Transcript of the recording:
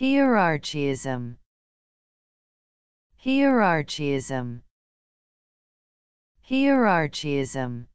Hierarchism. Hierarchism. Hierarchism.